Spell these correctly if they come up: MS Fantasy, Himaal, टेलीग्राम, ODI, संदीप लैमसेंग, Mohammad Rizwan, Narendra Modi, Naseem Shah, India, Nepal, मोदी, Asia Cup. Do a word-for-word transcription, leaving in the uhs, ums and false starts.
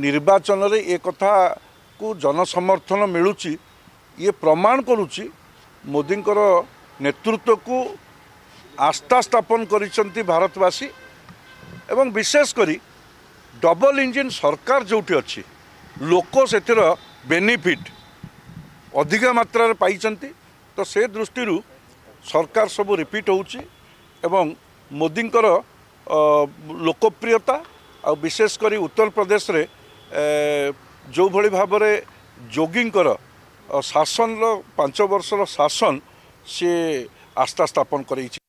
निर्वाचन रे एक कथा को जनसमर्थन मिलूची ये प्रमाण करूची मोदींकर नेतृत्व को आस्था स्थापन करिसंती भारतवासी एवं विशेष करी डबल इंजिन सरकार जोटी अच्छी लोक से बेनिफिट अधिक मात्रा पाई तो से दृष्टि सरकार सब रिपीट एवं मोदी लोकप्रियता आ विशेषकर उत्तर प्रदेश रे जो भली भाव जोगी शासन पांच वर्ष शासन सी आस्था स्थापन कर।